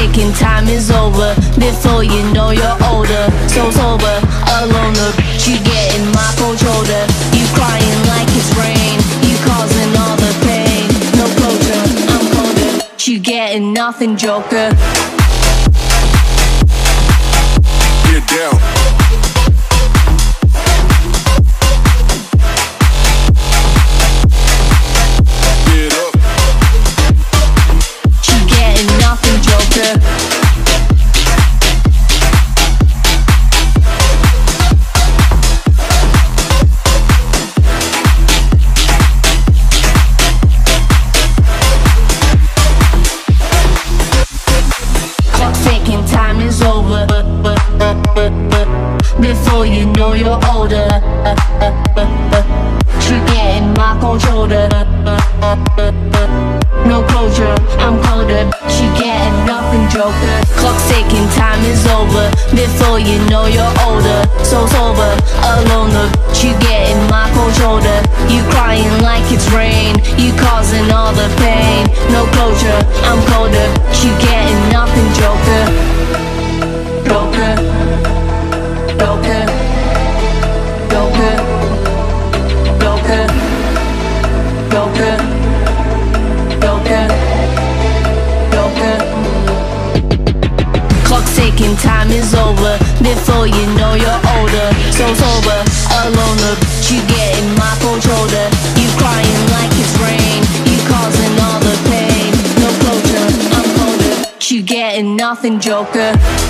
ticking, time is over. Before you know you're older, so sober, a loner. You getting my cold shoulder. You crying like it's rain. You causing all the pain. No closure, I'm colder. You getting nothing, joker. Get down. Before you know you're older, you're getting my cold shoulder. No closure, I'm colder. She getting nothing, joker. Clock's ticking, time is over. Before you know you're older, so sober, a loner. You getting my cold shoulder. You crying like it's rain. You causing all the pain. No closure, I'm colder. You getting nothing, joker. Clock's ticking, time is over. Before you know you're older, so sober, a loner. You getting my cold shoulder. You crying like it's rain. You causing all the pain. No closure, I'm colder. You getting nothing, joker.